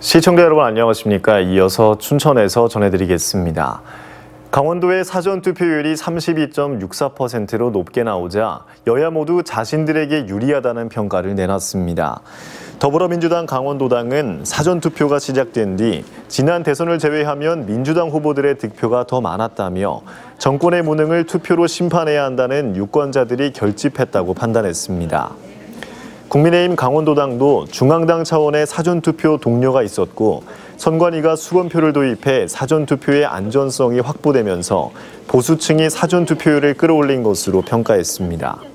시청자 여러분 안녕하십니까? 이어서 춘천에서 전해드리겠습니다. 강원도의 사전투표율이 32.64%로 높게 나오자 여야 모두 자신들에게 유리하다는 평가를 내놨습니다. 더불어민주당 강원도당은 사전투표가 시작된 뒤 지난 대선을 제외하면 민주당 후보들의 득표가 더 많았다며 정권의 무능을 투표로 심판해야 한다는 유권자들이 결집했다고 판단했습니다. 국민의힘 강원도당도 중앙당 차원의 사전투표 독려가 있었고 선관위가 수검표를 도입해 사전투표의 안전성이 확보되면서 보수층이 사전투표율을 끌어올린 것으로 평가했습니다.